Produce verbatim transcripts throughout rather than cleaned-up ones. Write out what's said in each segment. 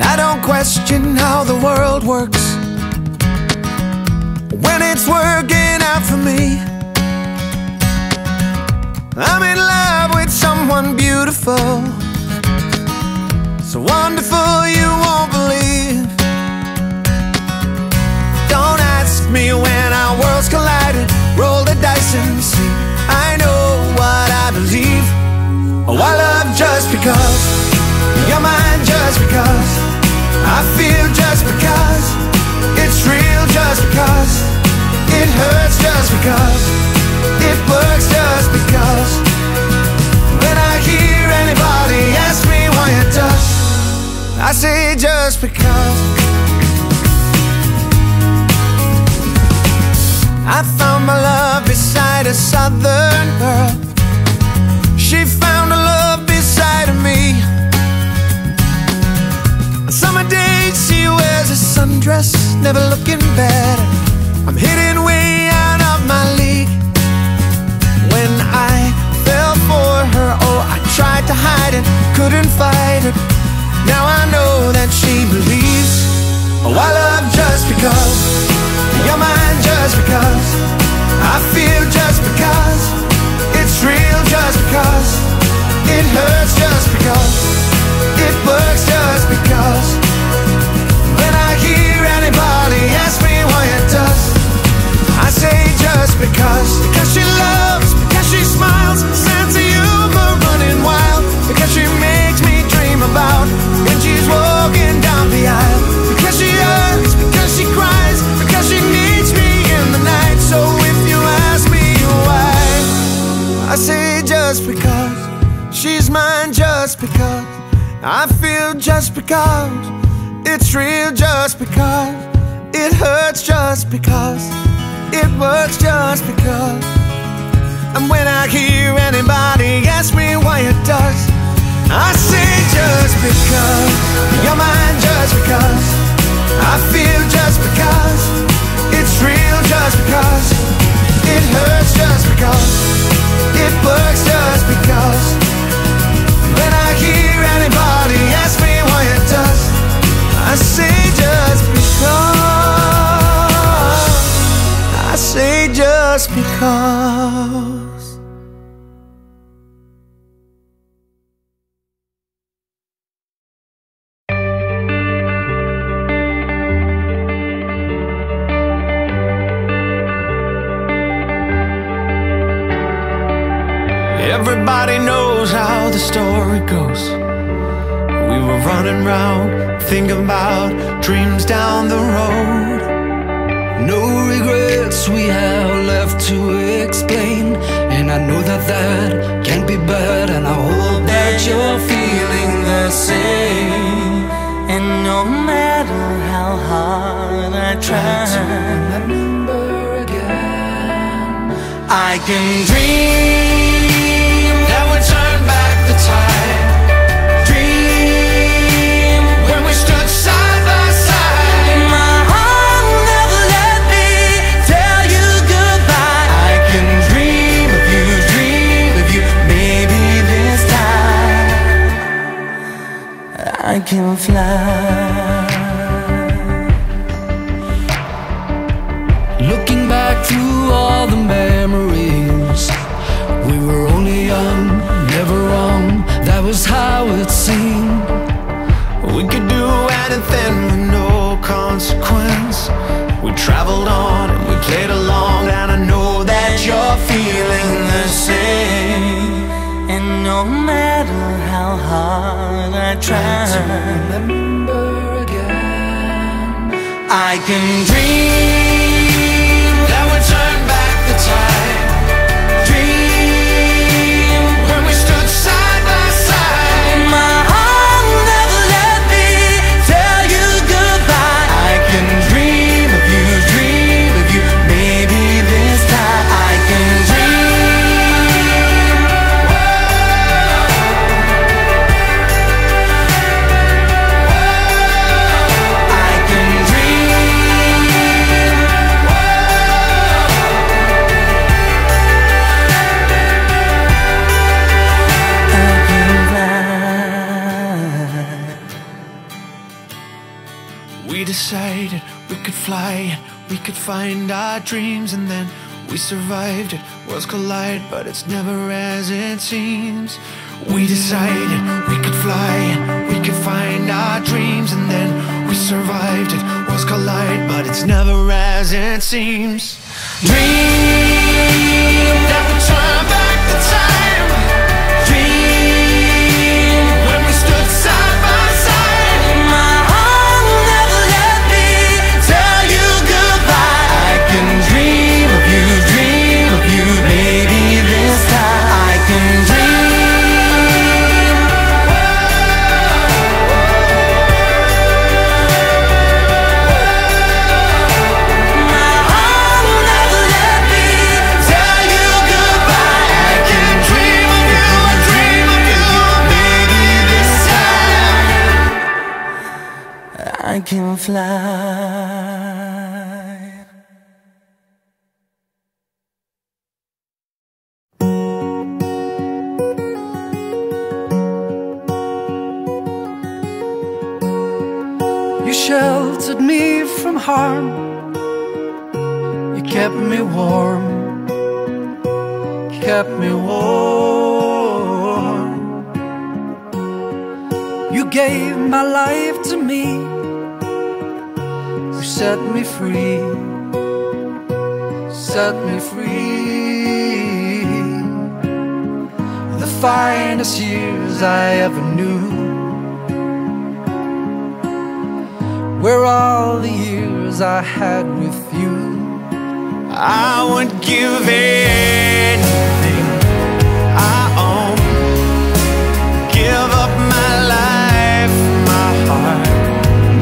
I don't question how the world works when it's working out for me. I'm in love with someone beautiful, so wonderful you won't believe. Don't ask me when our worlds collided, roll the dice and see. I know what I believe. Oh, I love just because, you're mine just because, I feel just because, it's real just because, it hurts just because, it works just because. When I hear anybody ask me why it does, I say just because. I found my love beside a southern girl, she found a love beside of me. On summer days she wears a sundress, never looking better. I'm hidden way out of my league. When I fell for her, oh, I tried to hide it, couldn't fight it. Now I know that she believes. Oh, I love just because, you're mine just because, I feel just because, it's real just because, it hurts just because, it works just because. When I hear anybody ask me why it does, I say just because. Because she loves, because she smiles, sense of humor running wild, because she makes me dream about when she's walking down the aisle, because she hurts, because she cries, because she needs me in the night. So if you ask me why, I say just because, she's mine just because, I feel just because, it's real just because, it hurts just because, it works just because. And when I hear anybody ask me why it does, I say just because, you're mine just because, I feel just because, it's real just because, it hurts just because, it works just because. When I hear anybody ask me why it does, I say just because, I say just because. Everybody knows how the story goes. We were running round, thinking about dreams down the road. No regrets we have left to explain, and I know that that can't be bad, and I hope that you're feeling the same. And no matter how hard I try to remember again, I can dream. I can fly. Looking back through all the memories, we were only young, never wrong, that was how it seemed. We could do anything with no consequence. We traveled on and we played along, and I know that you're feeling the same. And no matter how hard I try to remember again, I can dream that we'll turn back the time. Dream when we stood side by side. My heart will never let me tell you goodbye. I can dream of you, dream of you, maybe this time I can dream. decided we could fly and we could find our dreams, and then we survived it. Worlds collide, but it's never as it seems. We decided we could fly and we could find our dreams, and then we survived it. Worlds collide, but it's never as it seems. Dream that we turn back the time. Dream when we stood side by side. My heart will never let me tell you goodbye. I can dream of you, dream of you, baby, this time I can dream. I can fly. You sheltered me from harm, you kept me warm, kept me warm. You gave my life to me, set me free, set me free. The finest years I ever knew were all the years I had with you. I would give anything I own, give up my life, my heart,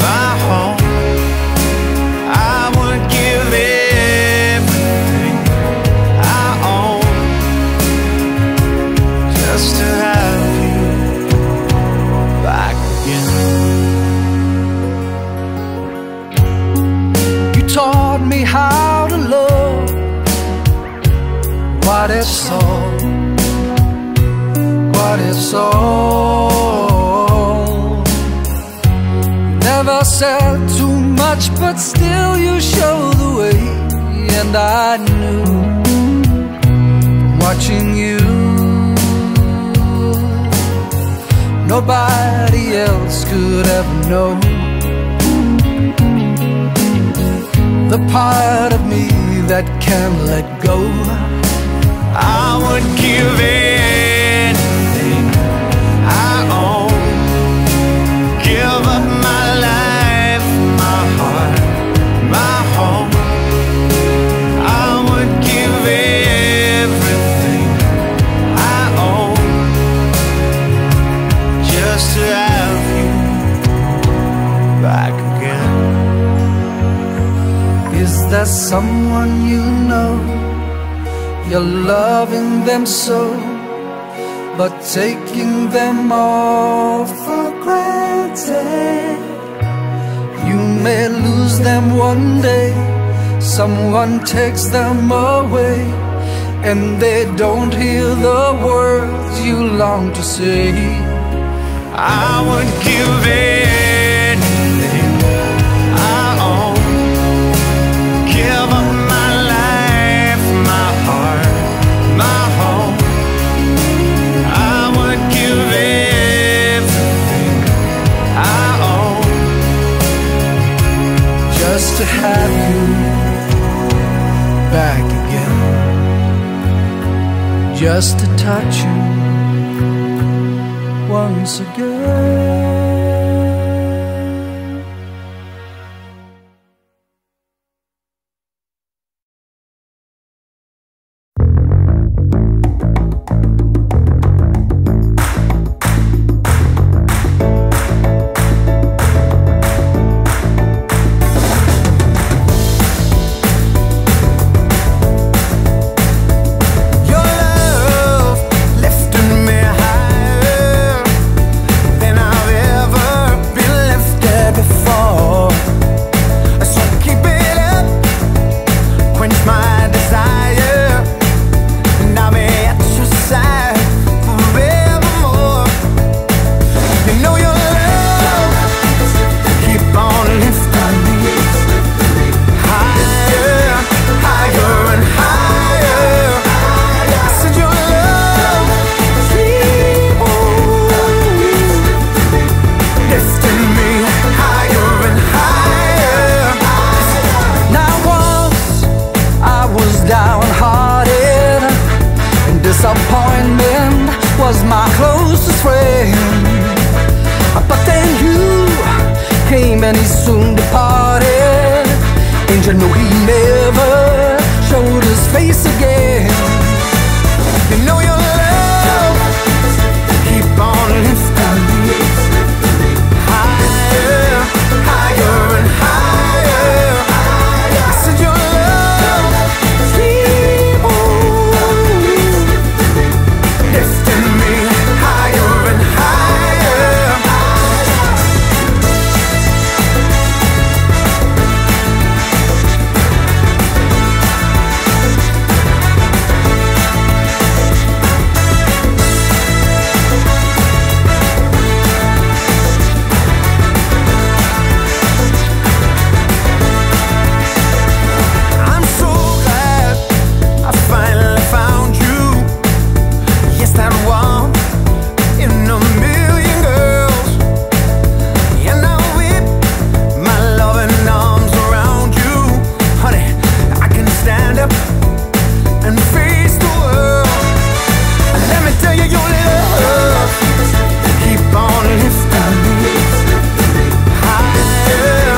my home. How to love what it's all, what it's all. Never said too much, but still you showed the way, and I knew from watching you nobody else could ever know the part of me that can't let go. I would give anything I own, give up my life, my heart, my home. I would give everything I own just to have you back. Is there someone you know, you're loving them so, but taking them all for granted? You may lose them one day, someone takes them away, and they don't hear the words you long to say. I would give in. To have you back again, just to touch you once again. Your love lifting me higher than I and he's soon departed. Angel, no, he never showed his face again. You know your love keep on lifting me higher, higher and higher. I said your love keep on lifting me higher and higher. I'm so glad I finally found you. Yes, that one in a million girls. And I whip my loving arms around you. Honey, I can stand up and face the world. Let me tell you, your love keep on lifting me higher,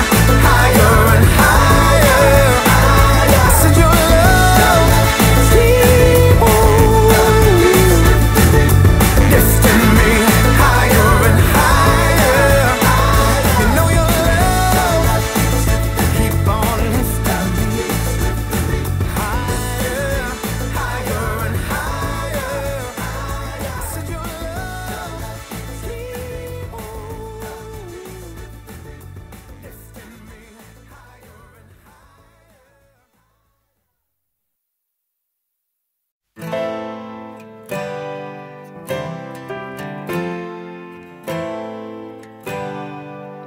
higher and higher. I said your love keep on lifting me higher and higher. You know your love keep on lifting me higher, higher and higher. I said your love keep on lifting me higher and higher.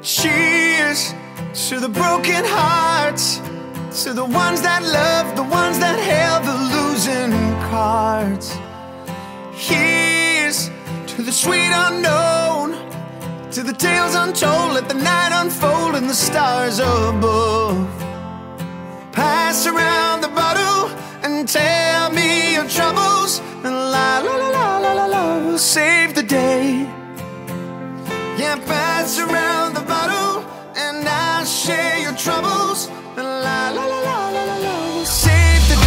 Cheers to the broken hearts, to the ones that love, the ones that held the losing cards. Here's to the sweet unknown, to the tales untold, let the night unfold and the stars above. Pass around the bottle and tell me your troubles, and la la la la la la la, we'll save the day. Yeah, pass around the bottle and I'll share your troubles. La la la la la la la, we'll save the day.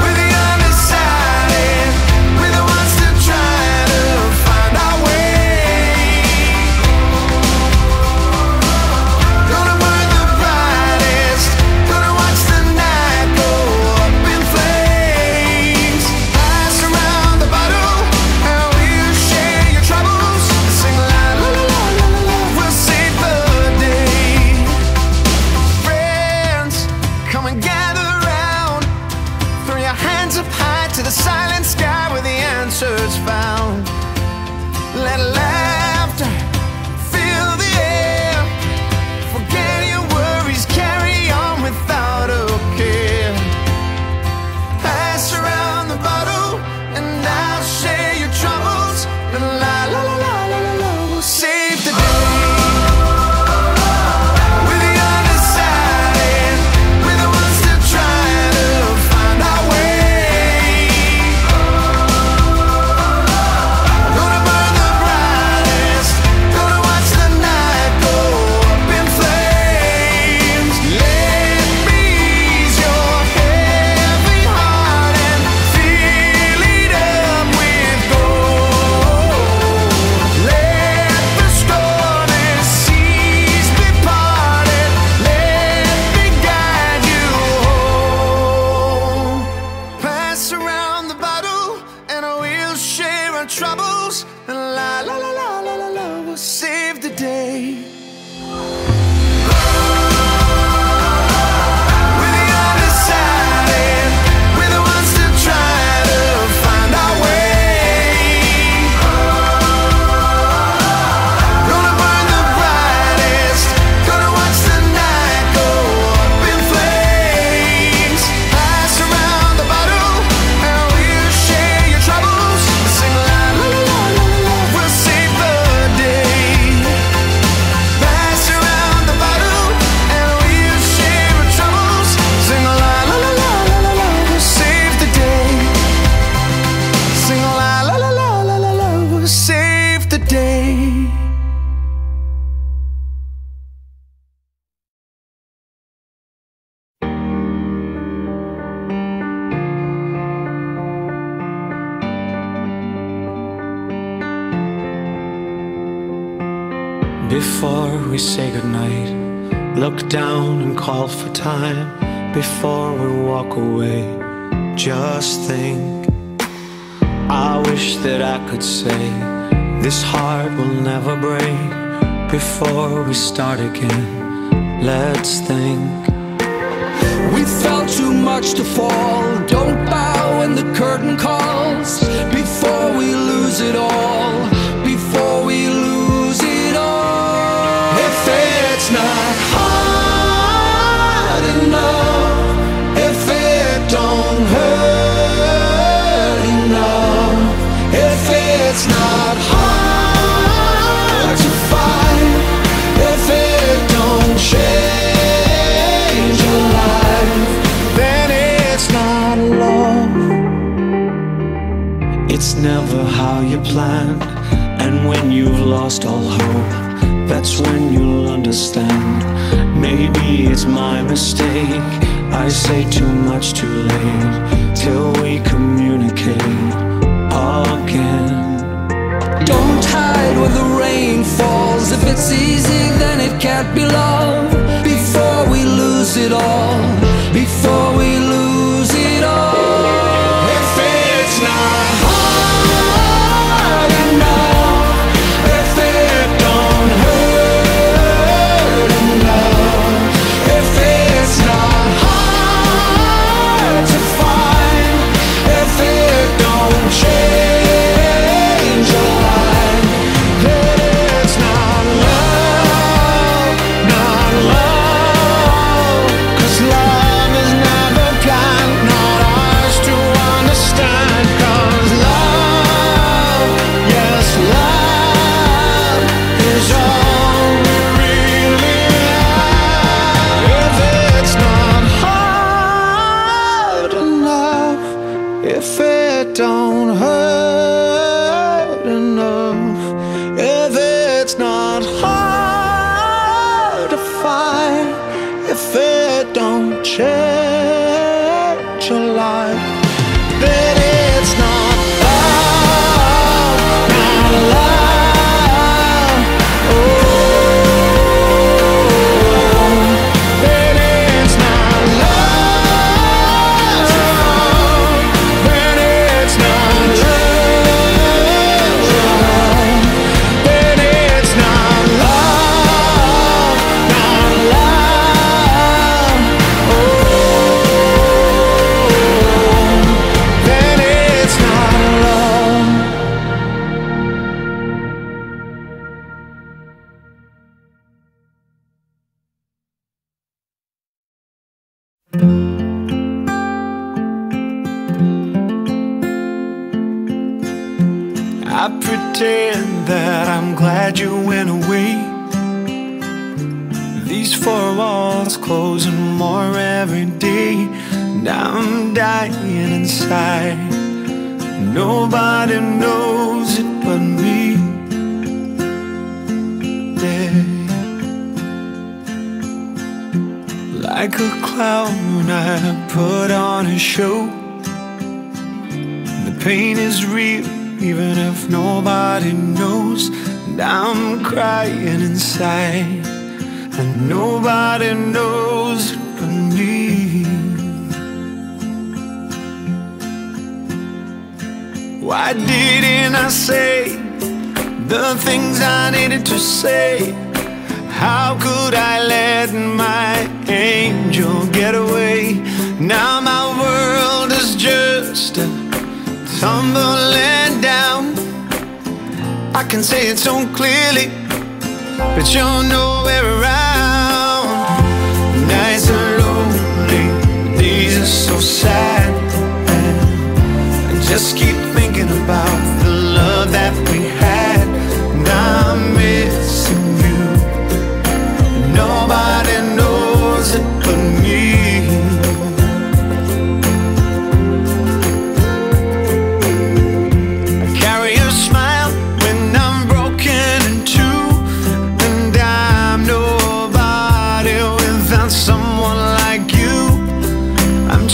We're the undecided, we're the ones that try to find our way. Gonna burn the brightest, gonna watch the night go up in flames. Pass around the bottle and we'll share your troubles. Sing la la la la la la la, we'll save the day. Friends, come and gather round. Throw your hands up high to the silent sky where the answer's found. Let laughter fill the air. Forget your worries, carry on without a care. Pass around the bottle and I'll share your troubles. La la la la la la la la, we'll save the day. We're the undecided, we're the ones that try to find our way. Gonna burn the brightest, gonna watch the night go up in flames. Let me ease your heavy heart and fill it up with gold. Let the stormy seas be parted, let me guide you home. Pass around the bottle and we'll share our troubles. La la la la la la la, we'll save the day. We're the undecided, we're the ones that try to find our way. Gonna burn the brightest, gonna watch the night go up in flames. Pass around the bottle and we'll share your troubles. Sing la la la la la la, we'll save the day. Before we say goodnight, look down and call for time. Before we walk away, just think. I wish that I could say this heart will never break. Before we start again, let's think. We felt too much to fall. Don't bow when the curtain calls. Before we lose it all. Before we lose it all. If it's not hard enough, if it don't hurt enough, if it's not hard to fight, if it don't change your life, then it's not love. It's never how you planned. And when you've lost all hope, that's when you'll understand. Maybe it's my mistake, I say too much too late. Till we communicate again. Don't hide when the rain falls. If it's easy then it can't be love. Before we lose it all. Before we lose it all. If it's not hard enough.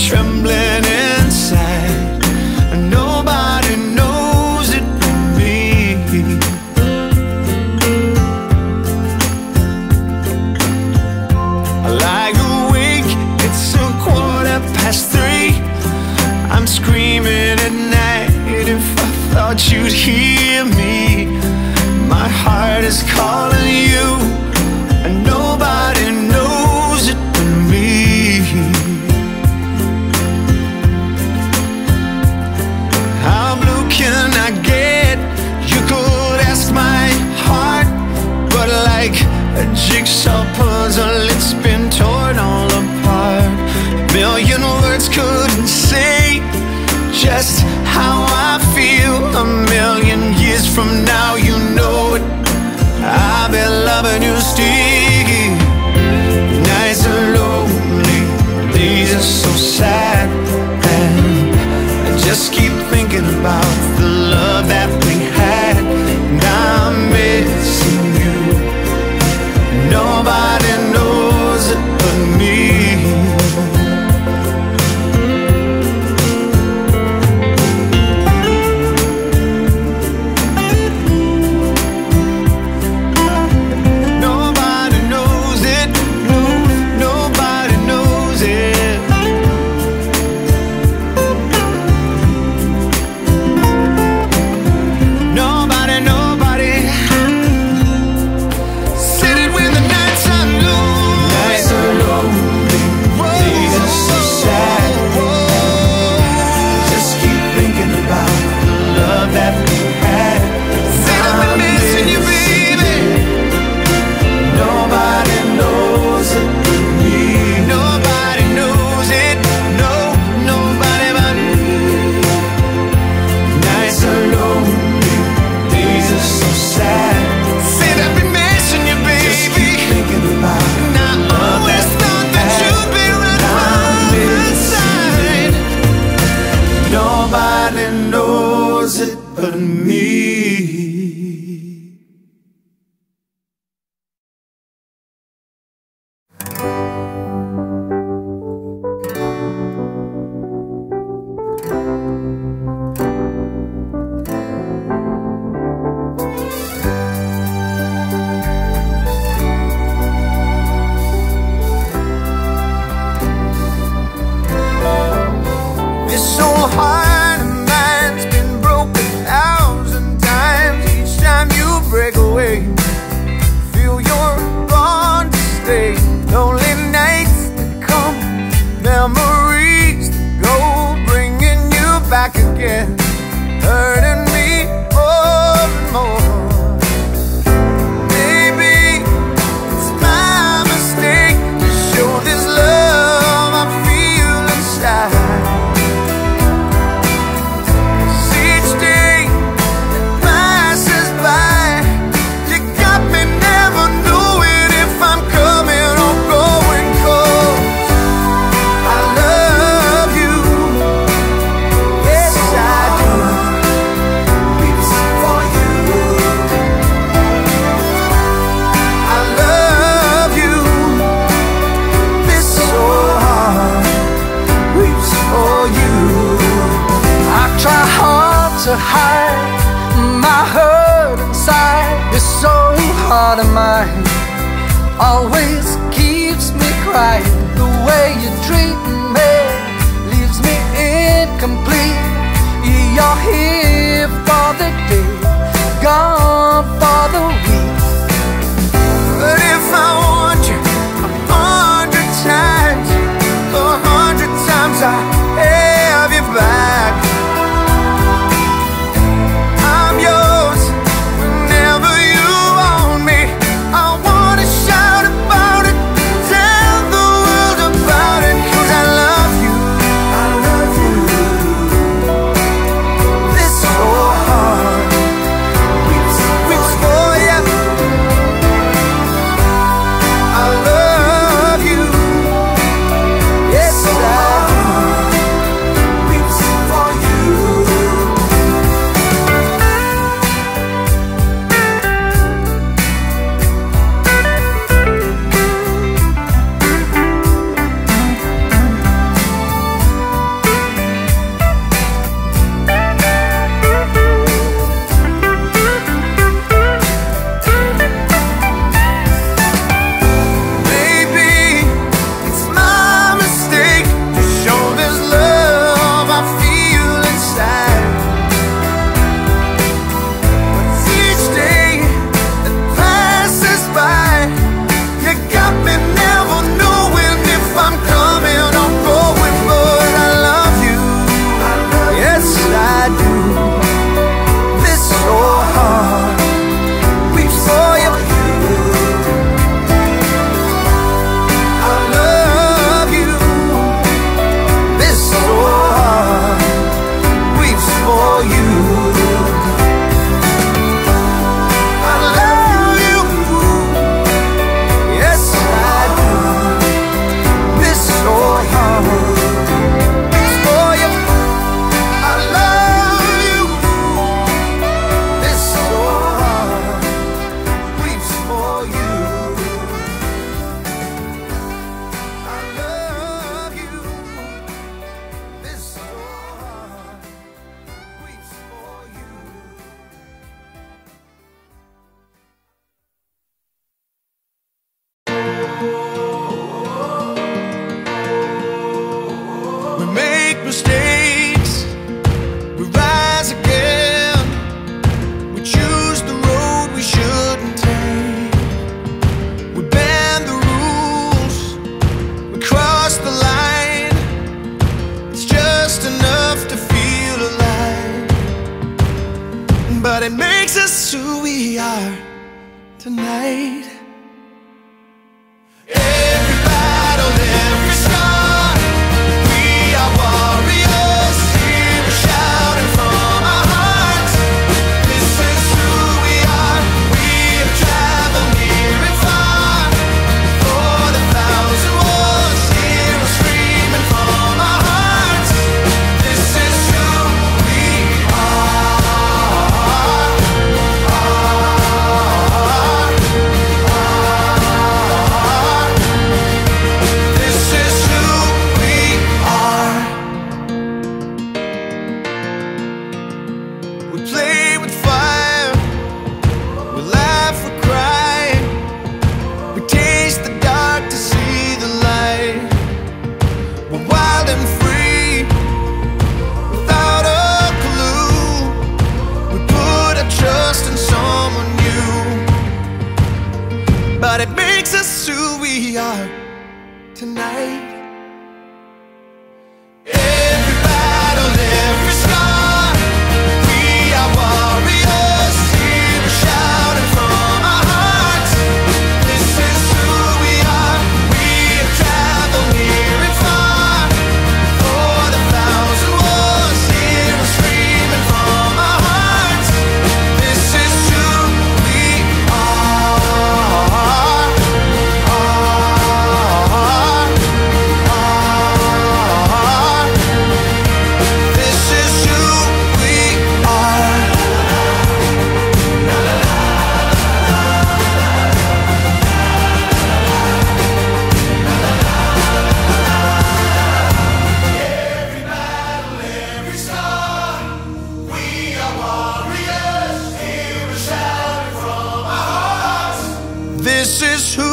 Trembling inside, nobody knows. heart is calling you, and nobody knows it but me. How blue can I get? You could ask my heart, but like a jigsaw puzzle, it's been torn all apart. A million words couldn't say just how I feel. A million years from now, you know it, I'll be loving you, Steve. Nights are lonely, days are so sad, and I just keep thinking about the love that we had. And I'm missing you, nobody knows it but me. It's for That's who we are tonight. Every battle, every scar, we are warriors. Here we're shouting from our hearts. This is who we are. We have traveled near and far. For the thousand wars, here we're screaming from our hearts. This is who we are. This is who we are. We play with fire, we laugh, we cry, we taste the dark to see the light. We're wild and free, without a clue. We put our trust in someone new, but it makes us who we are tonight. Every battle, every scar, we are warriors. Here we're shouting from our hearts. This is who we are. We have traveled near and far. For the thousand wars, here we're screaming from our hearts. This is who we are. Are. This is who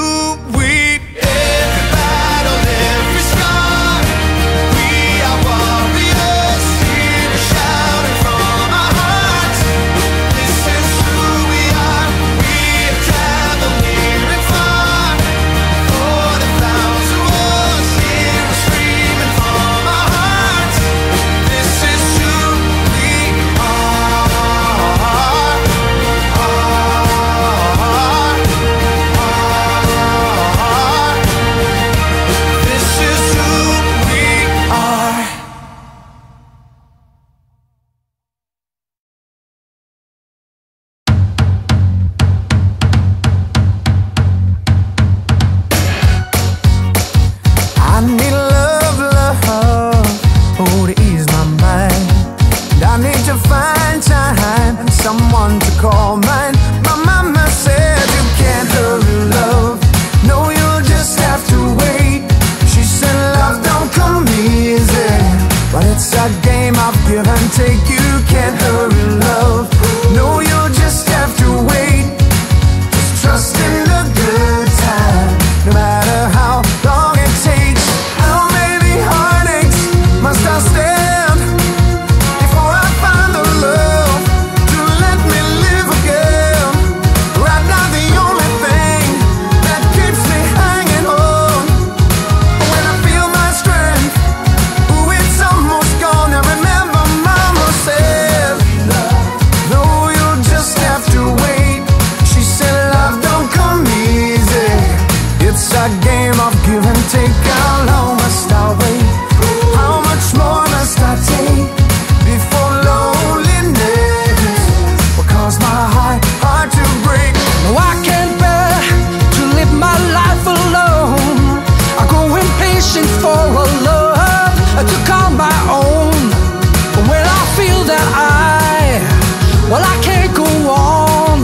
we are. Every battle, every star, we are warriors. Here we're shouting from our hearts. This is who we. Every battle, every scar, we are warriors. Here we're shouting from our hearts. This is who we are. We have traveled near and far. For the thousand wars, here we're screaming from our hearts. This is who we are. Are. This is who we are. I need love, love, oh, to ease my mind. I need to find time, someone to call mine. My mama said you can't hurry love, no, you'll just have to wait. She said love don't come easy, but it's a game of give and take. You can't hurry love, no, you'll just have to wait. Just trust in the good time, no matter how long it takes. How many heartaches must I stand before I find the love to let me live again? Right now the only thing that keeps me hanging on, when I feel my strength, ooh, it's almost gone. I remember mama said, though you'll just have to wait. She said love don't come easy, it's a game of give and take. How long must I wait? How much more must I take before loneliness will cause my heart, heart to break? No, I can't bear to live my life alone. I grow impatient for a love to call my own. When I feel that I, well, I can't go on.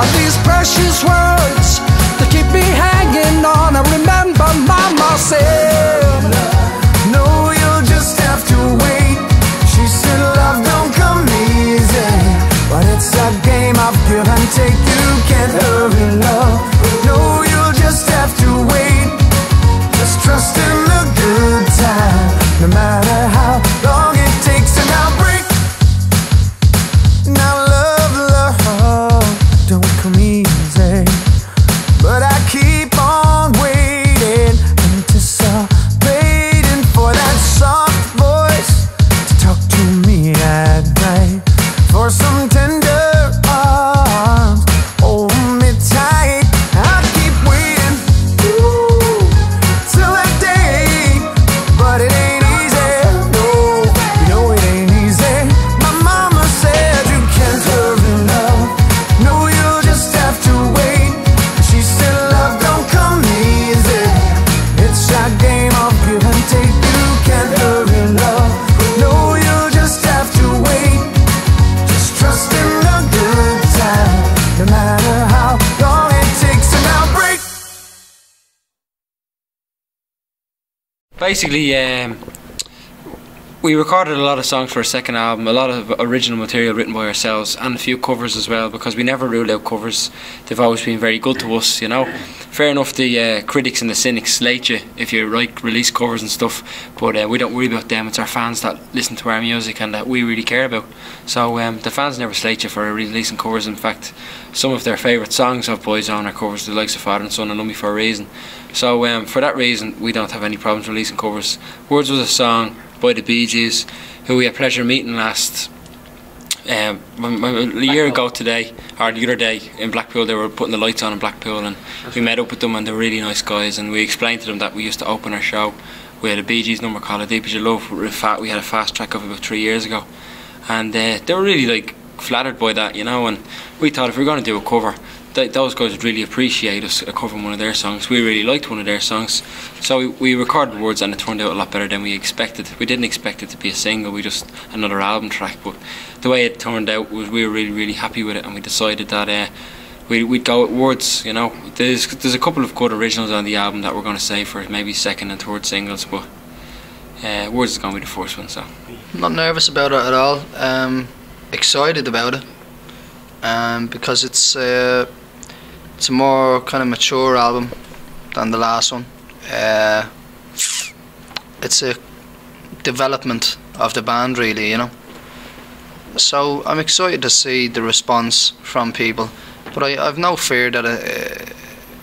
Are these precious words that keep me hanging on? I remember mama said, no, you'll just have to wait. She said love don't come easy, but it's a game of give and take. You can't hurry love, no, you'll just have to wait. Just trust in the good time, no matter how long it takes. And I'll break. Now love, love, don't come easy, but I keep on waiting, anticipating for that soft voice to talk to me at night, for some tender heart no matter how long it takes. And I'll break. Basically, um, we recorded a lot of songs for our second album, a lot of original material written by ourselves, and a few covers as well, because we never ruled out covers. They've always been very good to us, you know. Fair enough, the uh, critics and the cynics slate you if you like release covers and stuff, but uh, we don't worry about them. It's our fans that listen to our music and that we really care about. So um, the fans never slate you for releasing covers. In fact, some of their favourite songs of Boyzone are covers, the likes of Father and Son and Lummy for a Reason. So um, for that reason, we don't have any problems releasing covers. Words was a song by the Bee Gees, who we had pleasure meeting last um, a year ago today, or the other day in Blackpool. They were putting the lights on in Blackpool, and we met up with them, and they're really nice guys, and we explained to them that we used to open our show with a Bee Gees number called "As Deep As You Love." We had a fast track of about three years ago, and uh, they were really like flattered by that, you know, and we thought if we were going to do a cover, th those guys would really appreciate us covering one of their songs. We really liked one of their songs, so we, we recorded words, and it turned out a lot better than we expected. We didn't expect it to be a single, we just another album track, but the way it turned out was we were really, really happy with it, and we decided that uh, we, we'd go with words, you know. There's, there's a couple of good originals on the album that we're going to save for maybe second and third singles, but uh, words is going to be the first one, so. I'm not nervous about it at all. Um, excited about it, um, because it's uh, it's a more kind of mature album than the last one. Uh, it's a development of the band, really, you know. So I'm excited to see the response from people, but I, I've no fear that it, uh,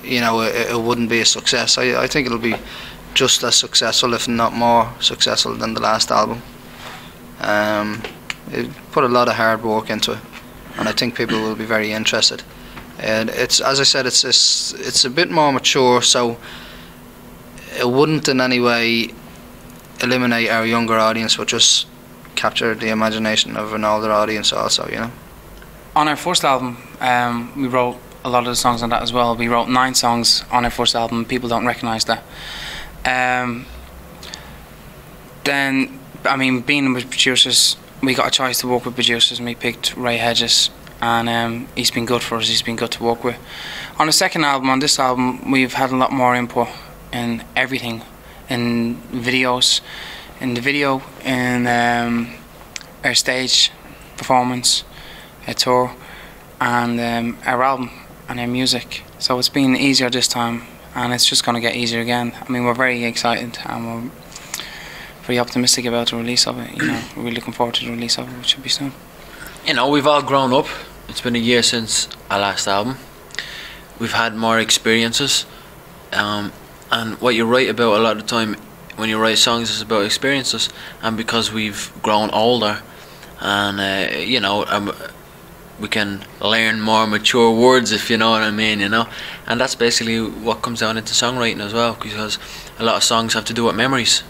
you know, it, it wouldn't be a success. I, I think it'll be just as successful, if not more successful, than the last album. Um, It put a lot of hard work into it, and I think people will be very interested. And it's, as I said, it's it's, it's a bit more mature, so it wouldn't in any way eliminate our younger audience, but just capture the imagination of an older audience also, you know. On our first album, um, we wrote a lot of the songs on that as well. We wrote nine songs on our first album. People don't recognise that. Um, then, I mean, being with producers, we got a choice to work with producers, and we picked Ray Hedges, and um, he's been good for us, he's been good to work with. On the second album, on this album, we've had a lot more input in everything, in videos, in the video, in um, our stage performance, our tour, and um, our album, and our music. So it's been easier this time, and it's just going to get easier again. I mean, we're very excited, and we're pretty optimistic about the release of it, you know. We're looking forward to the release of it, which should be soon. You know, we've all grown up. It's been a year since our last album. We've had more experiences, um, and what you write about a lot of the time when you write songs is about experiences, and because we've grown older, and uh, you know, um, we can learn more mature words, if you know what I mean, you know. And that's basically what comes down into songwriting as well, because a lot of songs have to do with memories.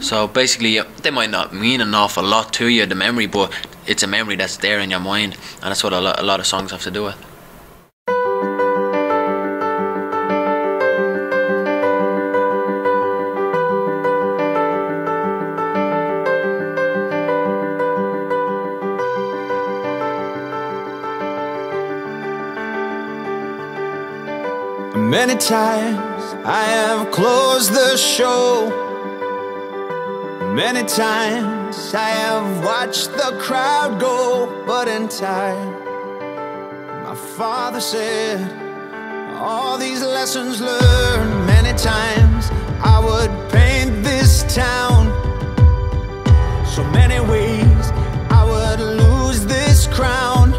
So basically, they might not mean an awful lot to you, the memory, but it's a memory that's there in your mind, and that's what a lot, a lot of songs have to do with. Many times I have closed the show. Many times I have watched the crowd go, but in time, my father said, all these lessons learned. Many times I would paint this town, so many ways I would lose this crown,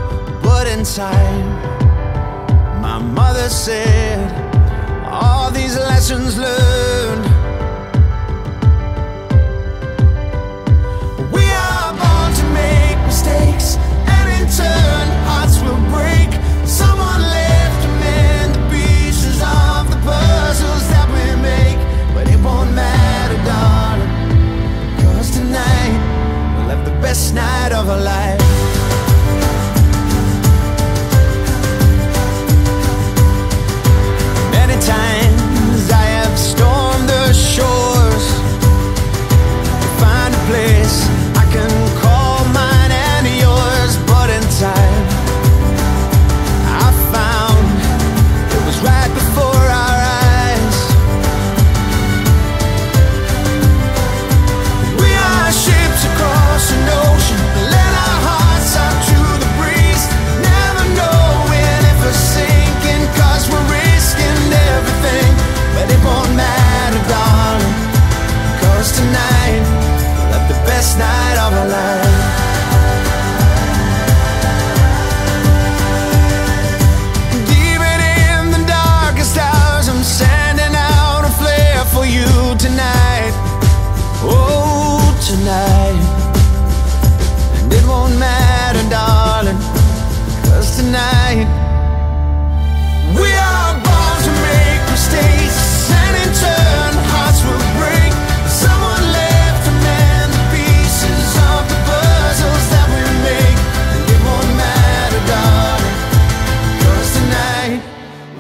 but in time, my mother said, all these lessons learned. And in turn, hearts will break. Someone left to mend the pieces of the puzzles that we make. But it won't matter, darling, 'cause tonight we'll have the best night of our life. Many times I have stormed the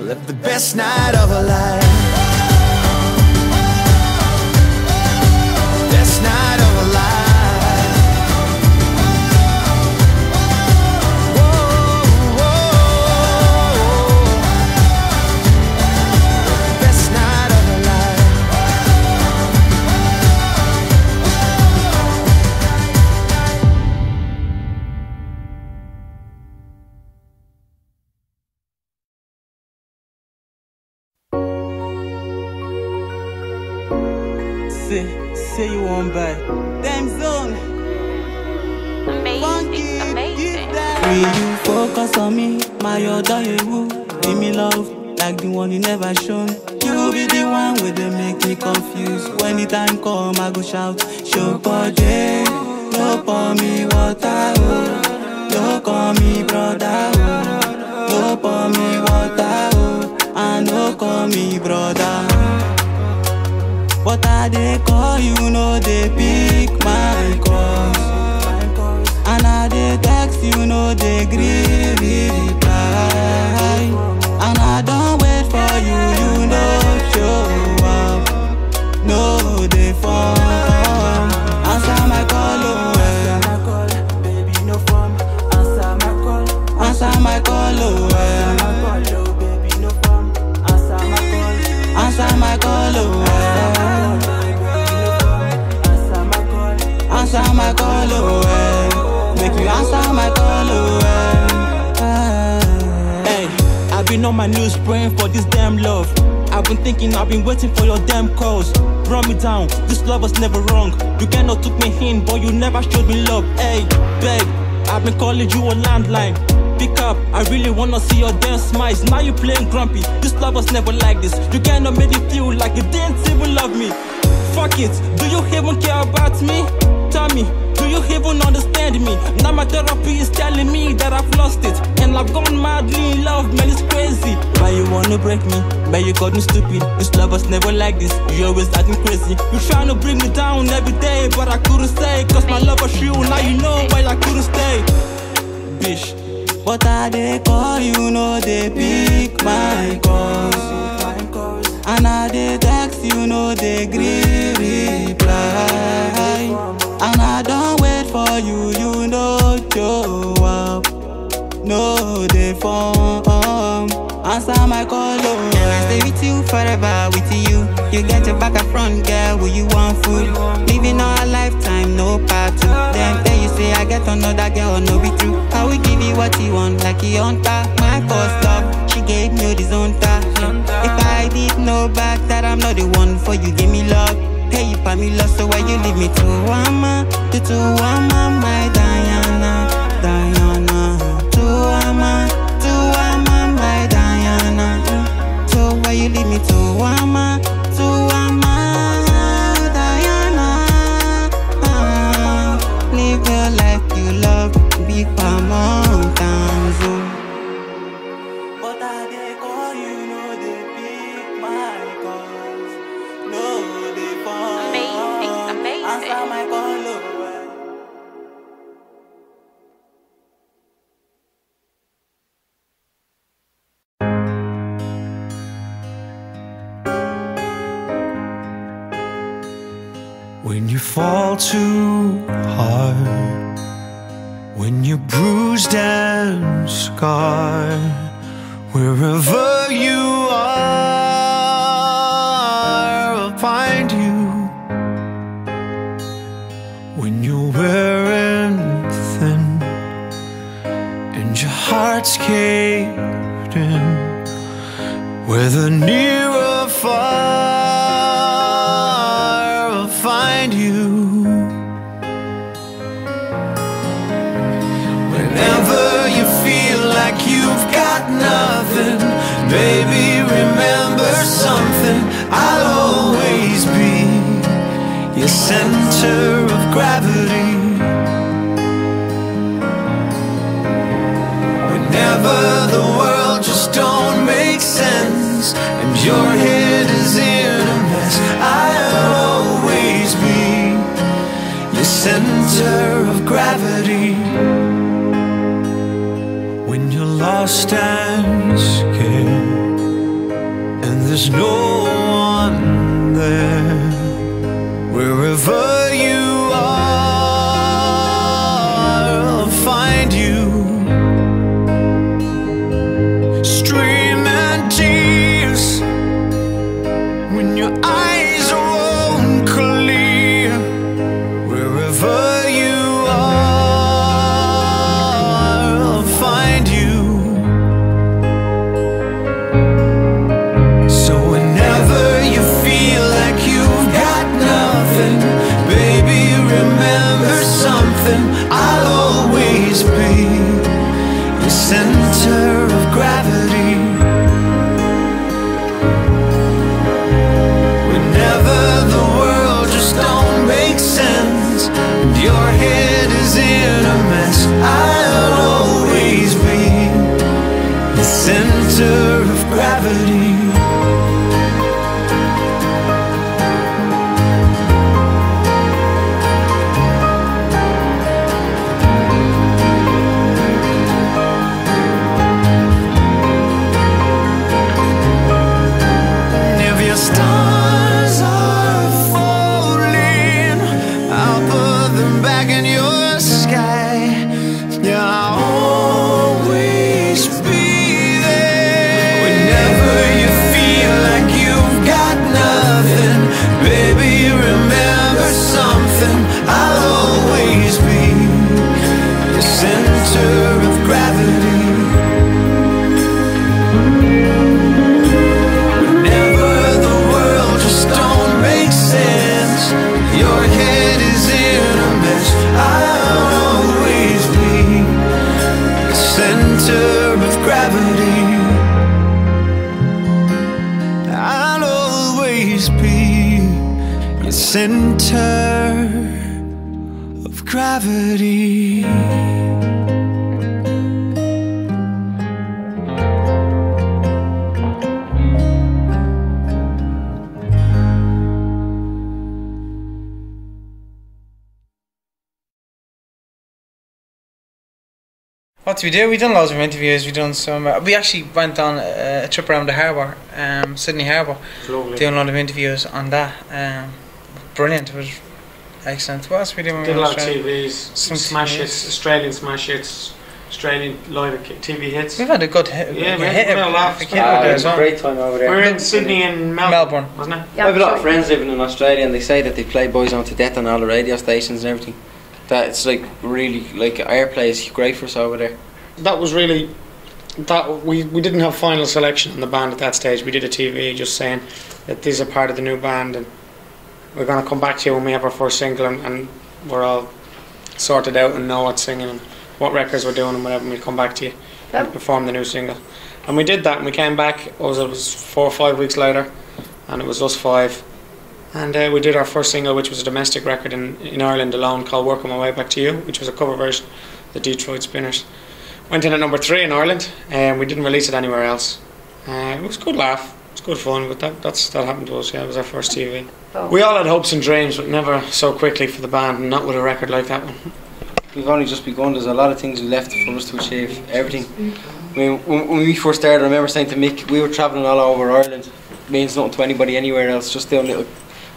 lived the best night of our life. Best night of our life. Whoa, whoa. Best night of our life. See. You want back. Damn zone. Amazing. Funky, amazing. Will you focus on me? My other you give me love like the one you never shown. You be the one where they make me confused. When the time come, I go shout. Show for J, look for me water. Look for me brother. Look for me water. And look for me brother. But I dey call you, no dey pick my calls. And I dey text you, no dey greedy reply. And I don't wait for you, you no show up, no dey form. Answer my call, oh well. Baby no form. Answer my call. Answer my call, oh well. Baby no form. Answer my call. Answer my call, oh well. Answer my call away. Make you answer my call away. Hey, I've been on my news praying for this damn love. I've been thinking, I've been waiting for your damn calls. Run me down, this love was never wrong. You cannot took me in, but you never showed me love. Hey, babe, I've been calling you a landline. Pick up, I really wanna see your damn smiles. Now you playing grumpy, this love was never like this. You cannot make me feel like you didn't even love me. Fuck it, do you even care about me? Tell me, do you even understand me? Now my therapy is telling me that I've lost it. And I've gone madly in love, man, it's crazy. Why you wanna break me? Man, you got me stupid. This love was never like this, you always acting crazy. You tryna bring me down every day, but I couldn't stay. Cause my love was you, now you know why I couldn't stay. Bitch. But I dey call you, no dey pick my calls. And I dey text you, no dey greedy reply. And I don't wait for you, you know, show up, no, they form. Answer my call, oh. Can I stay with you forever, with you? You get your back up front, girl, will you want food? Living all a lifetime, no part two. Then tell you say I get another girl, no be true. I will give you what you want, like you want that. My first love, she gave me this honor. If I did know back that I'm not the one for you, give me love. Hey, you pay me love, so why you leave me to Wama? To to Wama, my Diana, Diana. To Wama, to Wama, my Diana. So why you leave me to Wama? To Wama, Diana. Ah, live your life, you love, big palm times. Fall too hard when you're bruised and scarred, wherever you are, I'll find you. When you're wearing thin and your heart's caved in, whether near or far, baby, remember something, I'll always be your center of gravity. Whenever the world just don't make sense and your head is in a mess, I'll always be your center of gravity. When you're lost and scared, there's no one there, wherever you are, I'll find you. Stream and tears when your eyes are unclear, wherever you are, I'll find you. Center of gravity. Whenever the world just don't make sense and your head is in a mess, I'll always be the center of gravity. Center of gravity. What did we do? We done loads of interviews. We done some. Uh, we actually went on a, a trip around the harbour, um, Sydney Harbour, doing a lot of interviews on that. Um, brilliant. It was excellent. What else we did? Did a lot of T Vs, some smash hits, Australian smash hits, Australian live T V hits. We've had a good hit. Yeah, we had a laugh. A great time over there. We were in Sydney and Melbourne, wasn't it? I have a lot of friends living in Australia, and they say that they play Boyzone to death on all the radio stations and everything. That it's like really like airplay is great for us over there. That was really that we we didn't have final selection in the band at that stage. We did a T V just saying that these are part of the new band and we're gonna come back to you when we have our first single and, and we're all sorted out and know what's singing and what records we're doing and whatever. We'll come back to you yep. and perform the new single. And we did that and we came back. It was, it was four or five weeks later, and it was us five. And uh, we did our first single, which was a domestic record in, in Ireland alone, called Working My Way Back to You, which was a cover version of the Detroit Spinners. Went in at number three in Ireland, and we didn't release it anywhere else. Uh, it was a good laugh, it was good fun, but that, that's, that happened to us, yeah, it was our first T V. Oh. We all had hopes and dreams, but never so quickly for the band, and not with a record like that one. We've only just begun, there's a lot of things left for us to achieve, everything. I mean, when we first started, I remember saying to Mick, we were travelling all over Ireland, it means nothing to anybody anywhere else, just doing little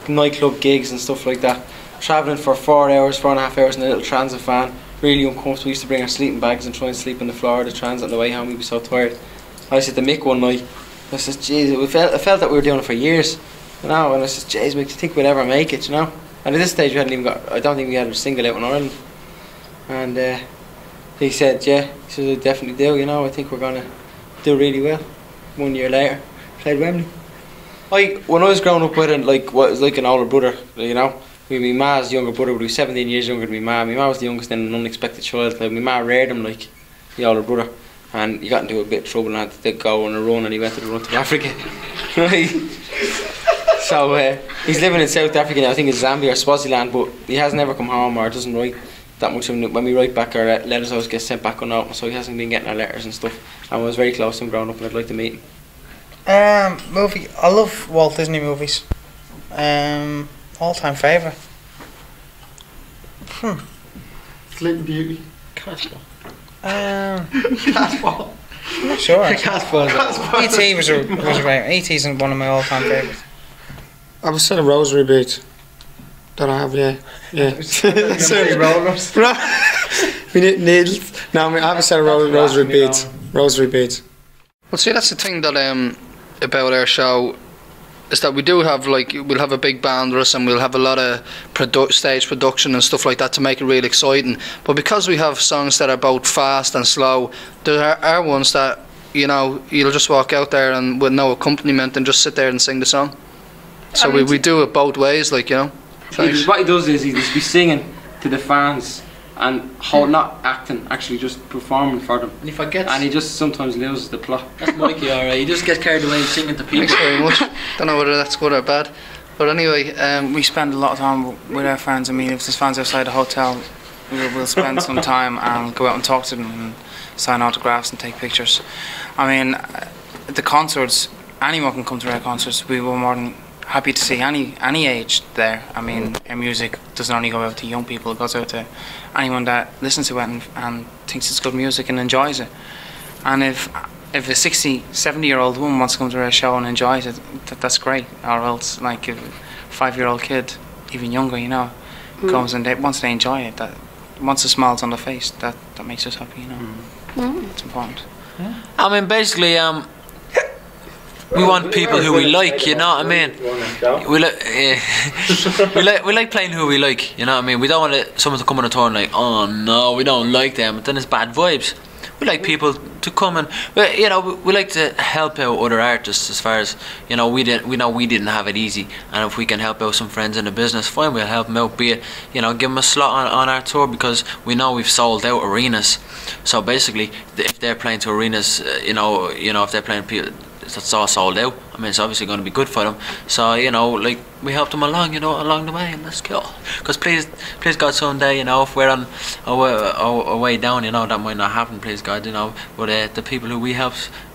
nightclub gigs and stuff like that. Travelling for four hours, four and a half hours in a little transit van, really uncomfortable. We used to bring our sleeping bags and try and sleep on the floor of the transit on the way home. We'd be so tired. I said to Mick one night, I said, "Jeez, it felt, it felt that we were doing it for years, you know." And I said, "Jeez, Mick, do you think we'd ever make it, you know?" And at this stage, we hadn't even got—I don't think we had a single out in Ireland. And uh, he said, "Yeah, he said, I definitely do. You know, I think we're gonna do really well." One year later, played Wembley. Like, when I was growing up with it, like, what was like an older brother, you know? My ma's younger brother, but he was seventeen years younger than my ma. My ma was the youngest and an unexpected child. Like, my ma reared him like the older brother. And he got into a bit of trouble and had to go on a run, and he went to the run to Africa. So, uh, he's living in South Africa now, I think it's Zambia or Swaziland, but he has never come home or doesn't write that much. When we write back, our letters always get sent back on out, so he hasn't been getting our letters and stuff. And I was very close to him growing up, and I'd like to meet him. Um, movie. I love Walt Disney movies. Um, all-time favourite. Hmm. Sleeping Beauty. Catwalk. Um. Catwalk. Sure. E T was a was a great. E T's one of my all time favourites. I was saying a rosary bead. That I have, yeah, yeah. Sorry, rollers. We need needles. No, I, mean, I have a set of ro rosary beads. Rosary beads. Well, see, that's the thing that um about our show is that we do have like we'll have a big band with us and we'll have a lot of produ stage production and stuff like that to make it really exciting. But because we have songs that are both fast and slow, there are, are ones that you know you'll just walk out there and with no accompaniment and just sit there and sing the song. So I mean, we we do it both ways, like you know. He, what he does is he just be singing to the fans and whole, not acting, actually just performing for them. And he forgets. And he just sometimes loses the plot. That's Mikey, alright. He just gets carried away and singing to people. Thanks very much. Don't know whether that's good or bad. But anyway, um, we spend a lot of time with our fans. I mean, if there's fans outside the hotel, we'll, we'll spend some time and go out and talk to them and sign autographs and take pictures. I mean, at the concerts, anyone can come to our concerts. We were more than happy to see any any age there. I mean, our music doesn't only go out to young people, it goes out to anyone that listens to it and, and thinks it's good music and enjoys it. And if if a sixty, seventy year old woman wants to come to our show and enjoys it, that, that's great. Or else like a five year old kid, even younger, you know, mm. comes and they, once they enjoy it, that once the smile's on their face, that, that makes us happy, you know. Mm. It's important. Yeah. I mean, basically, um, we want people who we like, you know what I mean? We like, yeah. we like we like playing who we like, you know what I mean? We don't want someone to come on a tour and like, oh no, we don't like them, but then it's bad vibes. We like people to come and, you know, we like to help out other artists as far as, you know, we didn't, we know we didn't have it easy, and if we can help out some friends in the business, fine, we'll help them out, be it, you know, give them a slot on, on our tour because we know we've sold out arenas. So basically, if they're playing to arenas, you know, you know, if they're playing people, that's all sold out. I mean, it's obviously going to be good for them. So, you know, like, we helped them along, you know, along the way, and that's cool. Because please, please God, someday, you know, if we're on our way, our, our way down, you know, that might not happen, please God, you know. But uh, the people who we help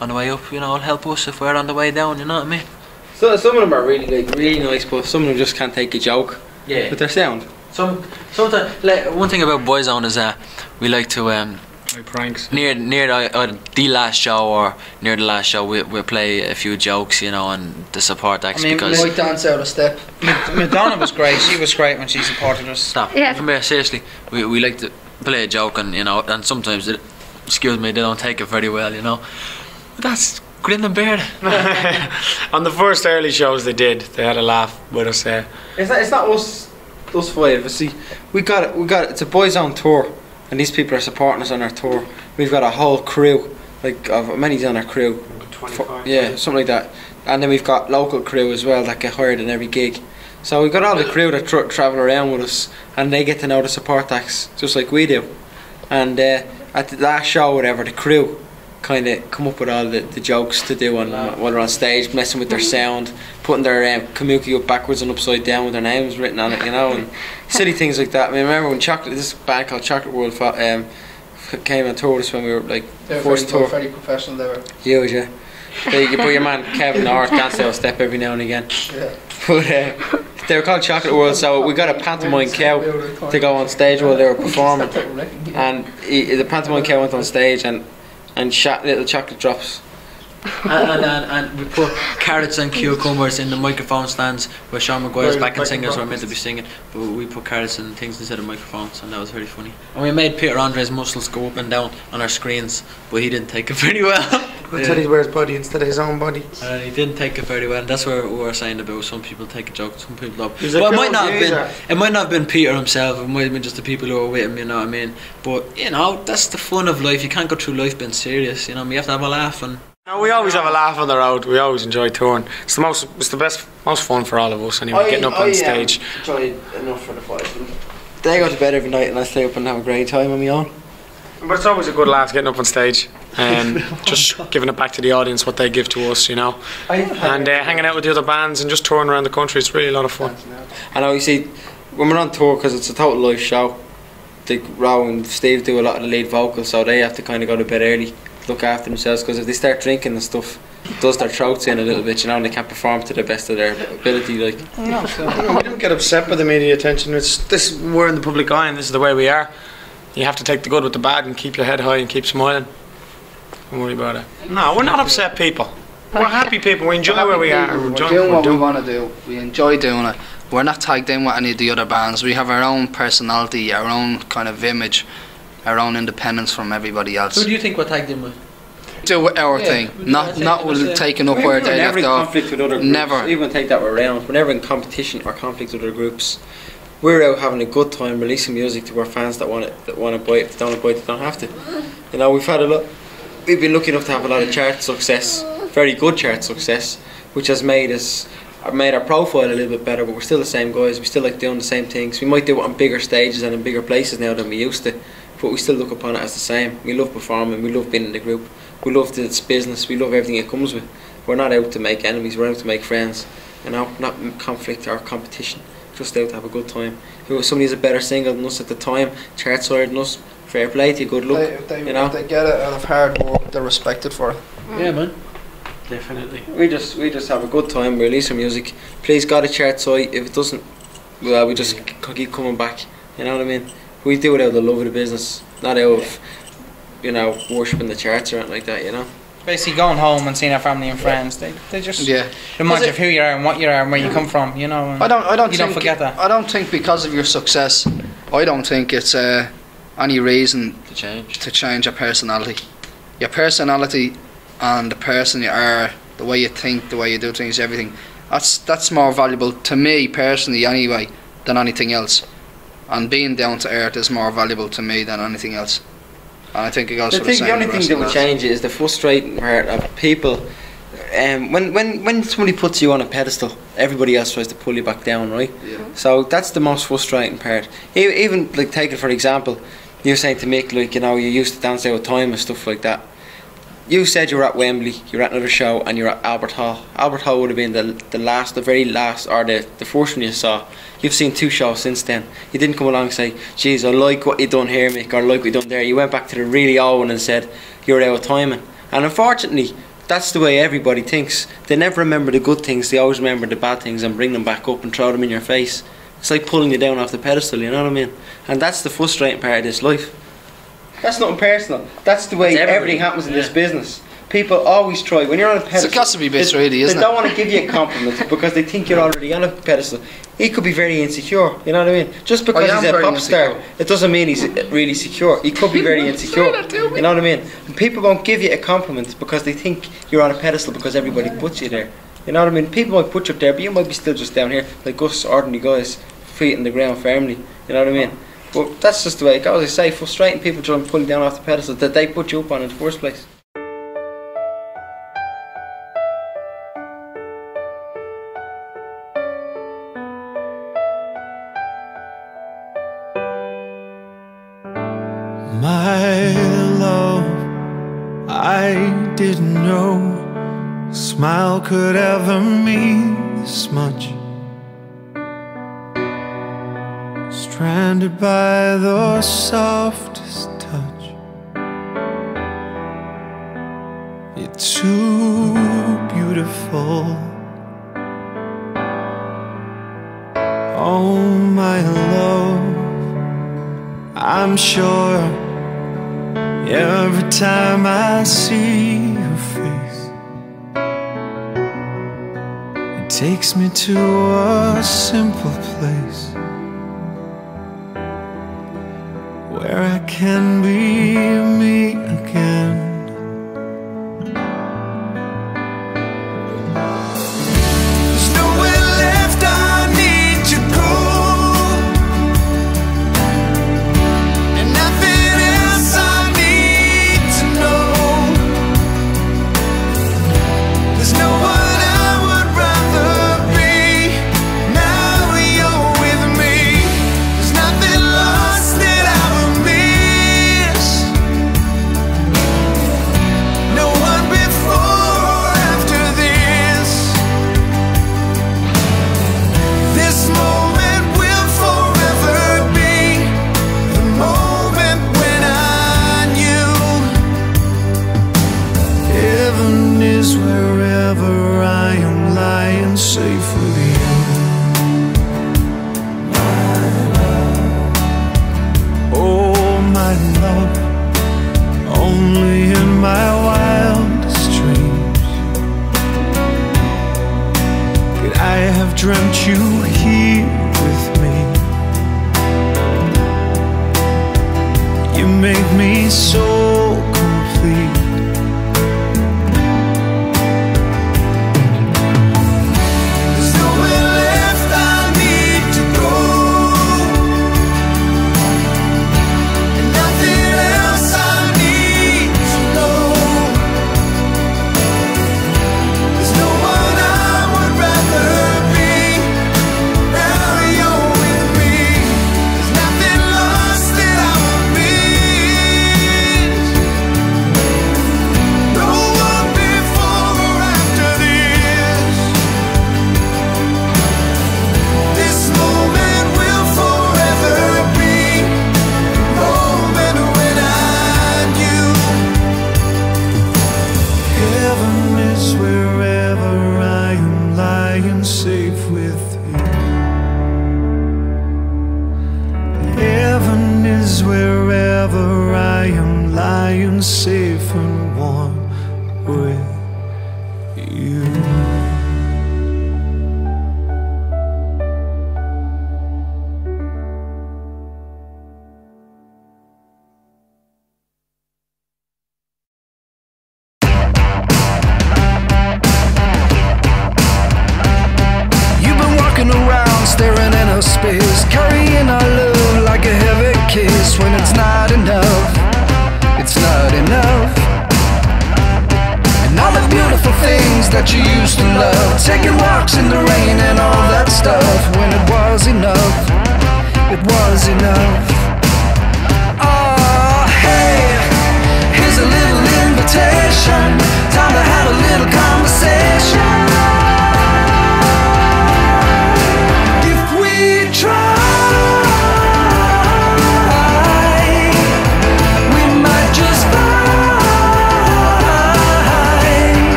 on the way up, you know, will help us if we're on the way down, you know what I mean? So, some of them are really, like, really nice, but some of them just can't take a joke. Yeah. But they're sound. Some, sometimes, like, one thing about Boyzone is that uh, we like to... Um, pranks. Near, near uh, the last show or near the last show, we we play a few jokes, you know, and to support acts. I mean, because we dance out a step. Madonna was great. She was great when she supported us. Stop. Yeah. From here, seriously, we we like to play a joke, and you know, and sometimes, it, excuse me, they don't take it very well, you know. But that's grin and bear. On the first early shows, they did. They had a laugh with us there. It's not, it's not us, us five. See, we got it. We got it. It's a Boyzone tour. And these people are supporting us on our tour. We've got a whole crew, like of many's on our crew, twenty-five, yeah, something like that. And then we've got local crew as well that get hired in every gig. So we've got all the crew that tra travel around with us, and they get to know the support acts just like we do. And uh, at the last show, or whatever, the crew kind of come up with all the, the jokes to do on uh, while they're on stage, messing with their sound, putting their um, kamuki up backwards and upside down with their names written on it, you know, and silly things like that. I mean, I remember when Chocolate, this band called Chocolate World um, came and toured us when we were like they first were very, tour. Very professional, they were. Huge, yeah. But you put your man Kevin or danced out a step every now and again. Yeah. But uh, they were called Chocolate World, so we got a pantomime cow to go on stage while they were performing, and he, the pantomime cow went on stage and. And shat little chocolate drops. and, and, and we put carrots and cucumbers in the microphone stands where Sean McGuire's backing singers were meant to be singing, but we put carrots and things instead of microphones, and that was very funny. And we made Peter Andre's muscles go up and down on our screens, but he didn't take it very well. We said he'd wear his body instead of his own body. Uh, he didn't take it very well, and that's where we were saying about some people take a joke, some people don't. But well, it might not have been, it might not have been Peter himself, it might have been just the people who were with him, you know what I mean? But, you know, that's the fun of life. You can't go through life being serious, you know, you have to have a laugh. And no, we always have a laugh on the road, we always enjoy touring. It's the most, it's the best, most fun for all of us anyway, I, getting up I, on stage. I enjoyed enough for the fight. They go to bed every night and I stay up and have a great time on my own. But it's always a good laugh getting up on stage and just giving it back to the audience what they give to us, you know. And uh, hanging out with the other bands and just touring around the country, it's really a lot of fun. I know, you see, when we're on tour, because it's a total live show, the, Rob and Steve do a lot of the lead vocals, so they have to kind of go to bed early, look after themselves, because if they start drinking and stuff, it does their throats in a little bit, you know, and they can't perform to the best of their ability. Like, no, no, we don't get upset by the media attention. It's this, we're in the public eye and this is the way we are. You have to take the good with the bad and keep your head high and keep smiling. Don't worry about it. No, we're not upset people. We're happy people. We enjoy where we are. We're doing what we want to do. We enjoy doing it. We're not tagged in with any of the other bands. We have our own personality, our own kind of image, our own independence from everybody else. Who do you think we're tagged in with? Do our yeah, thing, not not with taking up we're where they left off. Conflict with other groups. Never. Even take that around. We're never in competition or conflict with other groups. We're out having a good time, releasing music to our fans that want it, that want to buy it. If they don't buy it, they don't have to. You know, we've had a lot. We've been lucky enough to have a lot of chart success, very good chart success, which has made us made our profile a little bit better. But we're still the same guys. We still like doing the same things. We might do it on bigger stages and in bigger places now than we used to, but we still look upon it as the same. We love performing. We love being in the group. We love this business. We love everything it comes with. We're not out to make enemies. We're out to make friends. You know, not conflict or competition. Just out to have a good time. If somebody's a better single than us at the time, charts higher than us, fair play to you. Good luck. If they, if they, you know? If they get it out of hard work, they're respected for it. Yeah, man. Definitely. We just we just have a good time. We release our music. Please, got a chart site. If it doesn't, well, we just keep coming back. You know what I mean? We do it out of the love of the business, not out of, you know, worshipping the charts or anything like that, you know? Basically going home and seeing our family and friends, they, they just yeah. remind you of who you are and what you are and where you come from, you know? I don't, I don't you think, don't forget that. I don't think because of your success, I don't think it's uh, any reason to change. to change your personality. Your personality and the person you are, the way you think, the way you do things, everything, that's, that's more valuable to me personally anyway than anything else. And being down to earth is more valuable to me than anything else. And I think it goes for the thing, same. The only thing that will change it is the frustrating part of people. Um, when, when, when somebody puts you on a pedestal, everybody else tries to pull you back down, right? Yeah. So that's the most frustrating part. Even, like, take it for example, you were saying to Mick, like, you know, you used to dance out with time and stuff like that. You said you were at Wembley, you were at another show, and you were at Albert Hall. Albert Hall would have been the, the last, the very last, or the, the first one you saw. You've seen two shows since then. You didn't come along and say, geez, I like what you done here, Mick, or I like what you done there. You went back to the really old one and said, you're out of timing. And unfortunately, that's the way everybody thinks. They never remember the good things, they always remember the bad things and bring them back up and throw them in your face. It's like pulling you down off the pedestal, you know what I mean? And that's the frustrating part of this life. That's nothing personal. That's the way everything happens in yeah. this business. People always try, when you're on a pedestal, it's a gossipy bit, really, isn't it? They don't want to give you a compliment because they think you're already on a pedestal. He could be very insecure, you know what I mean? Just because he's a pop insecure. star, it doesn't mean he's really secure. He could be very insecure, you know what I mean? And people won't give you a compliment because they think you're on a pedestal because everybody puts you there. You know what I mean? People might put you up there, but you might be still just down here, like us ordinary guys, feet in the ground firmly, you know what I mean? Well, that's just the way it goes. As I say, frustrating people trying to pull you down off the pedestal that they put you up on in the first place. My love, I didn't know a smile could ever mean this much. Stranded by the softest touch, you're too beautiful. Oh my love, I'm sure every time I see your face, it takes me to a simple place where I can be me again. There's nowhere left I need to go, and nothing else I need to know. There's no one I would rather be. Now you're with me. There's nothing lost that I my love, only in my wife. dreamt you here with me. You made me so complete.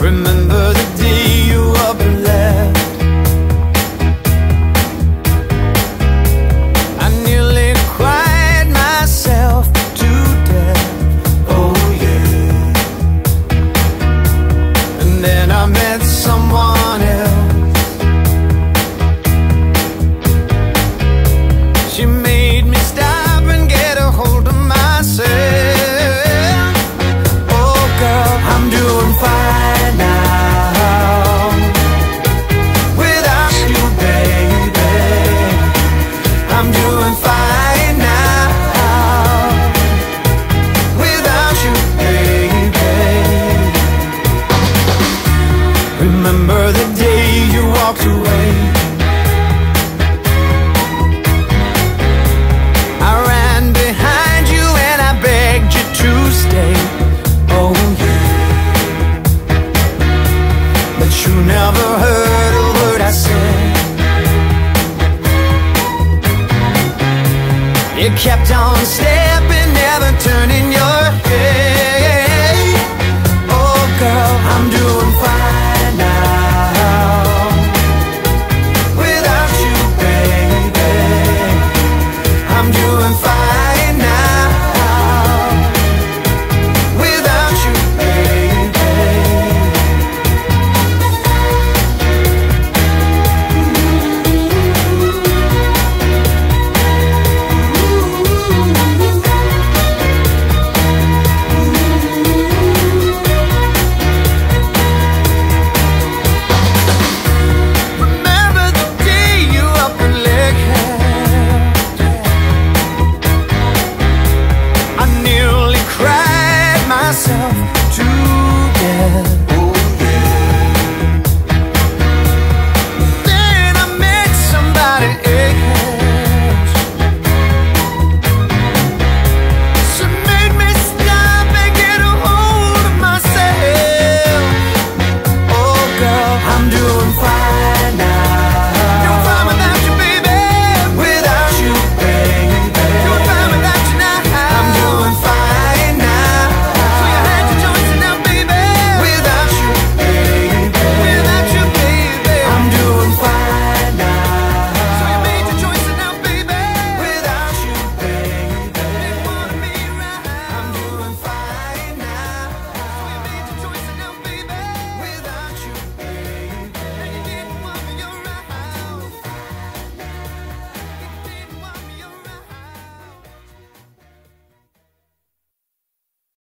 Remember the day you up and left. You kept on stepping, never turning your head. Oh girl, I'm doing fine now without you, baby. I'm doing fine now without you, baby. I'm doing fine.